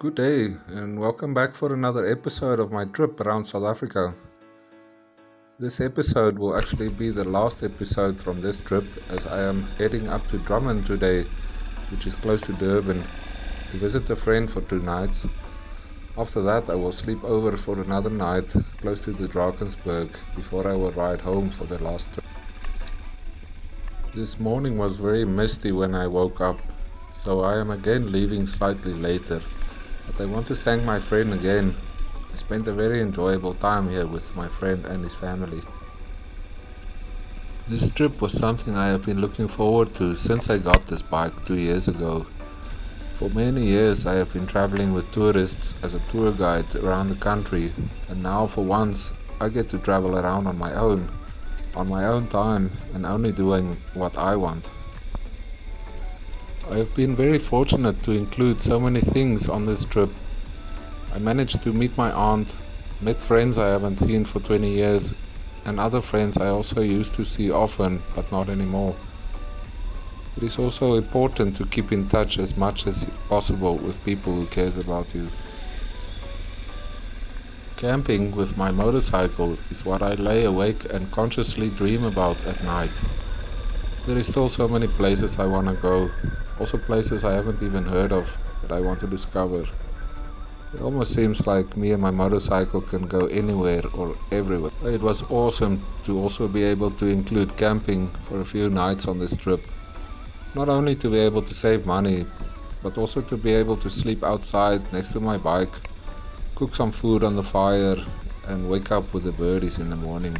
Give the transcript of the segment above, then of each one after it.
Good day and welcome back for another episode of my trip around South Africa. This episode will actually be the last episode from this trip, as I am heading up to Drummond today, which is close to Durban, to visit a friend for 2 nights. After that I will sleep over for another night close to the Drakensberg before I will ride home for the last trip. This morning was very misty when I woke up, so I am again leaving slightly later. But I want to thank my friend again. I spent a very enjoyable time here with my friend and his family. This trip was something I have been looking forward to since I got this bike 2 years ago. For many years I have been traveling with tourists as a tour guide around the country, and now for once I get to travel around on my own time and only doing what I want. I have been very fortunate to include so many things on this trip. I managed to meet my aunt, met friends I haven't seen for 20 years, and other friends I also used to see often, but not anymore. It is also important to keep in touch as much as possible with people who cares about you. Camping with my motorcycle is what I lay awake and consciously dream about at night. There is still so many places I want to go, also places I haven't even heard of that I want to discover. It almost seems like me and my motorcycle can go anywhere or everywhere. It was awesome to also be able to include camping for a few nights on this trip. Not only to be able to save money, but also to be able to sleep outside next to my bike, cook some food on the fire and wake up with the birdies in the morning.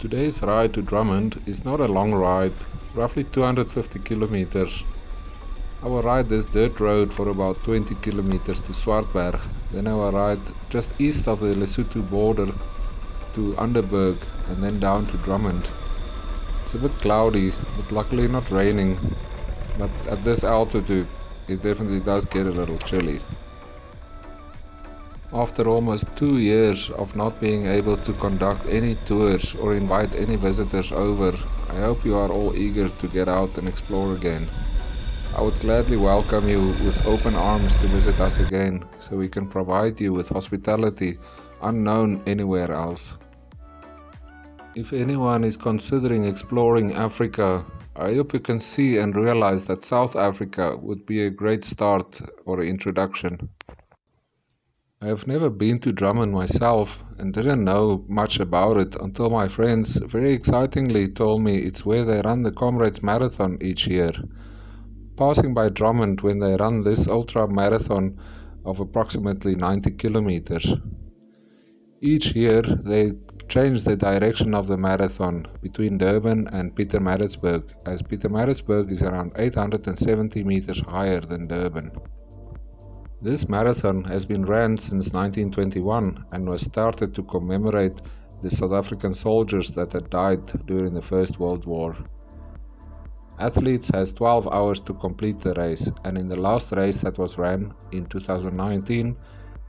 Today's ride to Drummond is not a long ride, roughly 250 kilometers. I will ride this dirt road for about 20 kilometers to Swartberg, then I will ride just east of the Lesotho border to Underberg and then down to Drummond. It's a bit cloudy, but luckily not raining, but at this altitude it definitely does get a little chilly. After almost 2 years of not being able to conduct any tours or invite any visitors over, I hope you are all eager to get out and explore again. I would gladly welcome you with open arms to visit us again, so we can provide you with hospitality unknown anywhere else. If anyone is considering exploring Africa, I hope you can see and realize that South Africa would be a great start or introduction. I have never been to Drummond myself and didn't know much about it until my friends very excitingly told me it's where they run the Comrades Marathon each year. Passing by Drummond when they run this ultra marathon of approximately 90 kilometers. Each year they change the direction of the marathon between Durban and Pietermaritzburg, as Pietermaritzburg is around 870 meters higher than Durban. This marathon has been ran since 1921 and was started to commemorate the South African soldiers that had died during the First World War. Athletes has 12 hours to complete the race, and in the last race that was ran in 2019,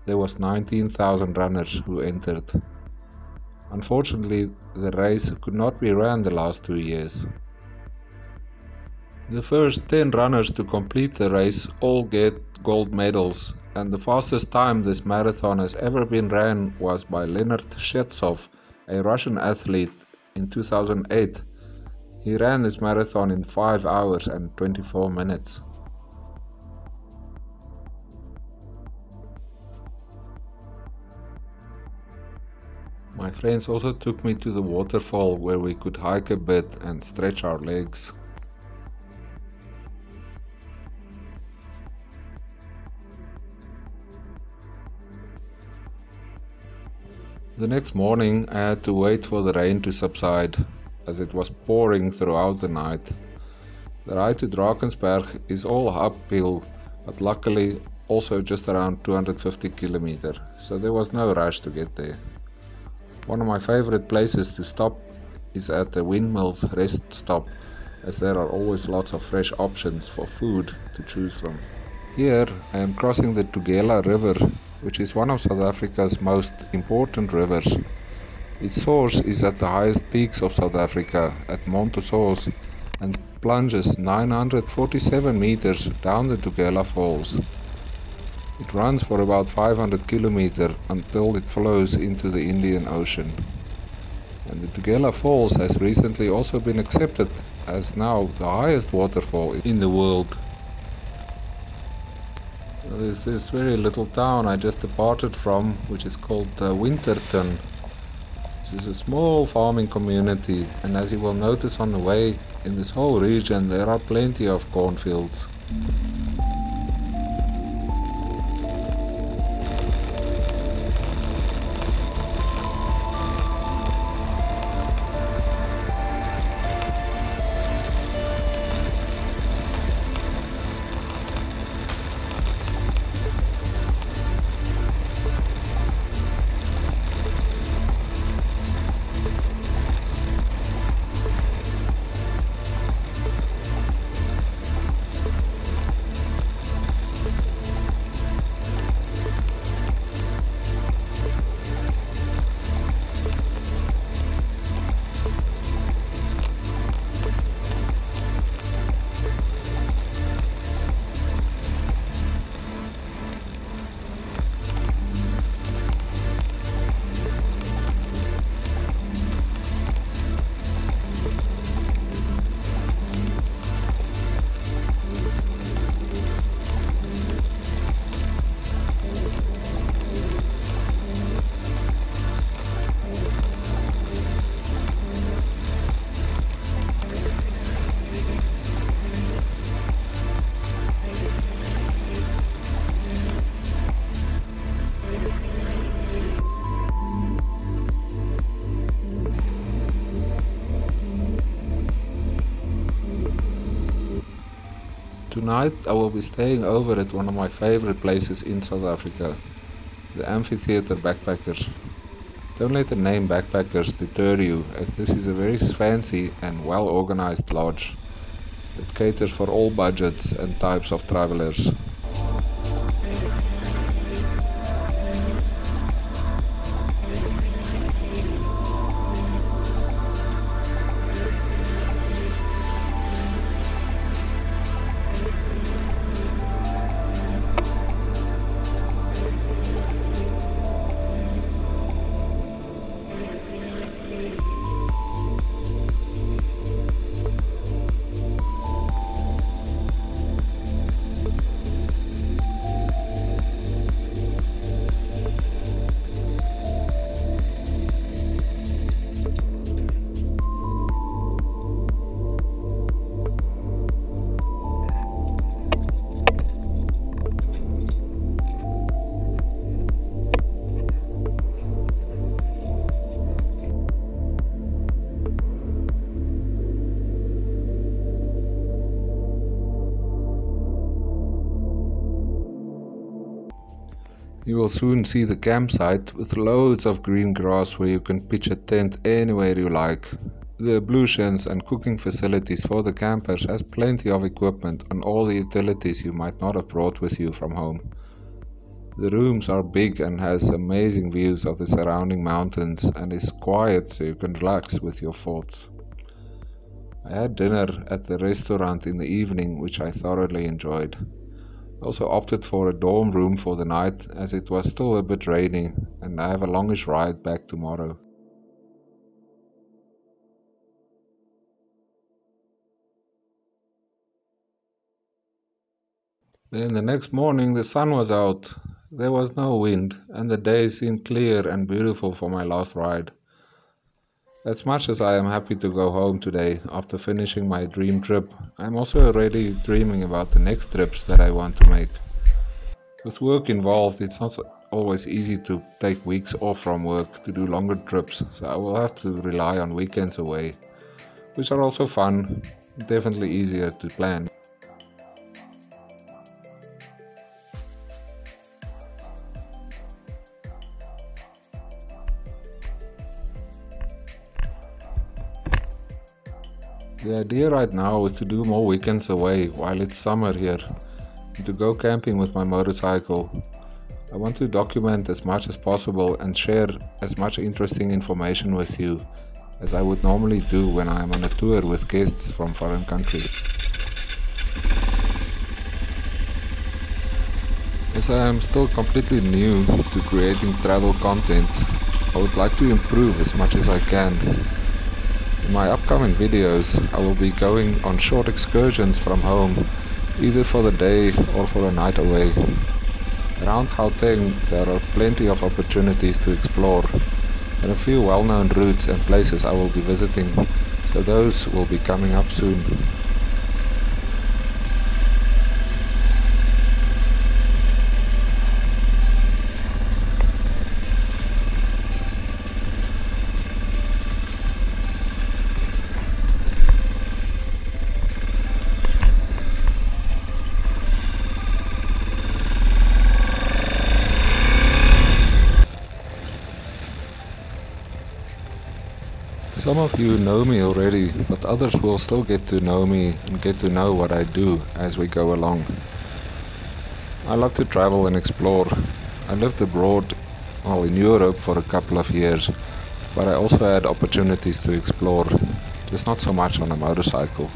there was 19,000 runners who entered. Unfortunately, the race could not be run the last 2 years. The first 10 runners to complete the race all get gold medals, and the fastest time this marathon has ever been ran was by Leonard Shetsov, a Russian athlete, in 2008. He ran this marathon in 5 hours and 24 minutes. My friends also took me to the waterfall where we could hike a bit and stretch our legs. The next morning I had to wait for the rain to subside, as it was pouring throughout the night. The ride to Drakensberg is all uphill, but luckily also just around 250 kilometers, so there was no rush to get there. One of my favorite places to stop is at the windmill's rest stop, as there are always lots of fresh options for food to choose from. Here I am crossing the Tugela River, which is one of South Africa's most important rivers. Its source is at the highest peaks of South Africa, at Mont-aux-Sources, and plunges 947 meters down the Tugela Falls. It runs for about 500 kilometers until it flows into the Indian Ocean. And the Tugela Falls has recently also been accepted as now the highest waterfall in the world. There's this very little town I just departed from, which is called Winterton. This is a small farming community, and as you will notice on the way, in this whole region there are plenty of cornfields. Tonight I will be staying over at one of my favorite places in South Africa, the Amphitheatre Backpackers. Don't let the name Backpackers deter you, as this is a very fancy and well organized lodge that caters for all budgets and types of travelers. You will soon see the campsite with loads of green grass where you can pitch a tent anywhere you like. The ablutions and cooking facilities for the campers has plenty of equipment and all the utilities you might not have brought with you from home. The rooms are big and has amazing views of the surrounding mountains and is quiet so you can relax with your thoughts. I had dinner at the restaurant in the evening, which I thoroughly enjoyed. I also opted for a dorm room for the night as it was still a bit rainy and I have a longish ride back tomorrow. Then the next morning the sun was out, there was no wind and the day seemed clear and beautiful for my last ride. As much as I am happy to go home today after finishing my dream trip, I am also already dreaming about the next trips that I want to make. With work involved, it's not always easy to take weeks off from work to do longer trips, so I will have to rely on weekends away, which are also fun, definitely easier to plan. The idea right now is to do more weekends away while it's summer here and to go camping with my motorcycle. I want to document as much as possible and share as much interesting information with you as I would normally do when I am on a tour with guests from foreign countries. As I am still completely new to creating travel content, I would like to improve as much as I can. In my upcoming videos, I will be going on short excursions from home, either for the day or for a night away. Around Gauteng there are plenty of opportunities to explore. There are a few well-known routes and places I will be visiting, so those will be coming up soon. Some of you know me already, but others will still get to know me and get to know what I do as we go along. I love to travel and explore. I lived abroad, well, in Europe for a couple of years, but I also had opportunities to explore, just not so much on a motorcycle.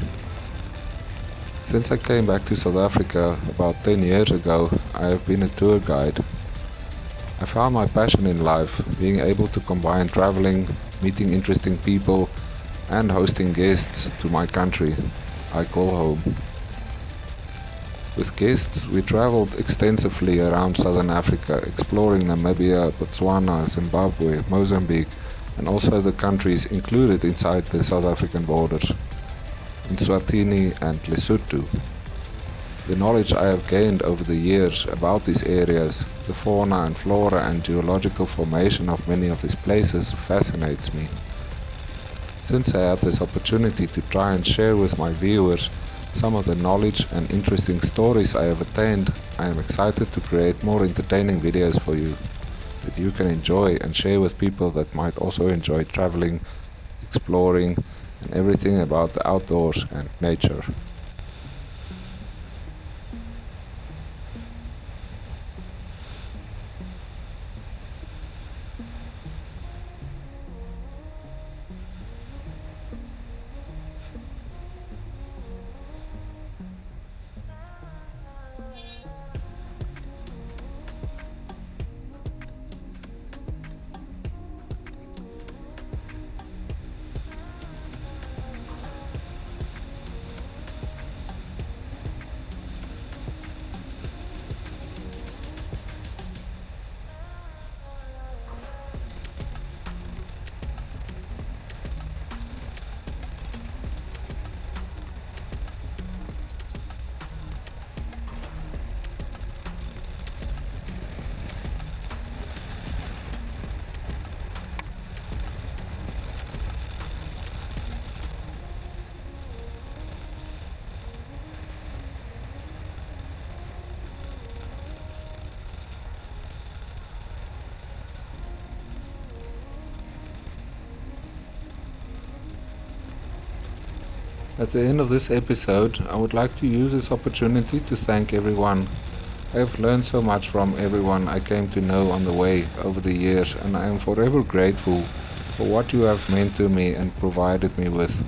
Since I came back to South Africa about 10 years ago, I have been a tour guide. I found my passion in life, being able to combine traveling, meeting interesting people and hosting guests to my country I call home. With guests, we traveled extensively around Southern Africa, exploring Namibia, Botswana, Zimbabwe, Mozambique, and also the countries included inside the South African borders, in Swatini and Lesotho. The knowledge I have gained over the years about these areas, the fauna and flora and geological formation of many of these places fascinates me. Since I have this opportunity to try and share with my viewers some of the knowledge and interesting stories I have attained, I am excited to create more entertaining videos for you, that you can enjoy and share with people that might also enjoy traveling, exploring, and everything about the outdoors and nature. At the end of this episode, I would like to use this opportunity to thank everyone. I have learned so much from everyone I came to know on the way over the years, and I am forever grateful for what you have meant to me and provided me with.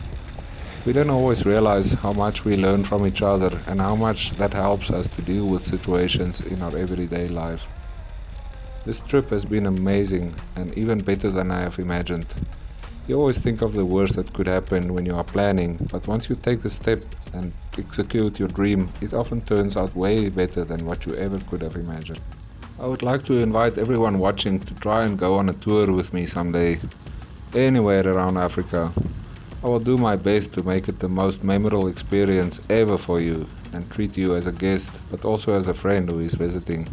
We don't always realize how much we learn from each other and how much that helps us to deal with situations in our everyday life. This trip has been amazing and even better than I have imagined. You always think of the worst that could happen when you are planning, but once you take the step and execute your dream, it often turns out way better than what you ever could have imagined. I would like to invite everyone watching to try and go on a tour with me someday, anywhere around Africa. I will do my best to make it the most memorable experience ever for you and treat you as a guest, but also as a friend who is visiting.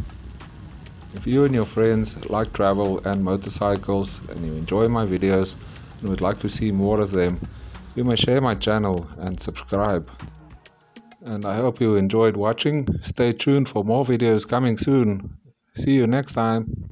If you and your friends like travel and motorcycles and you enjoy my videos, and would like to see more of them, you may share my channel and subscribe. And I hope you enjoyed watching. Stay tuned for more videos coming soon. See you next time.